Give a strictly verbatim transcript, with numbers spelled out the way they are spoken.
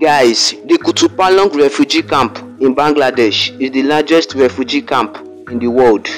Guys, the Kutupalong refugee camp in Bangladesh is the largest refugee camp in the world.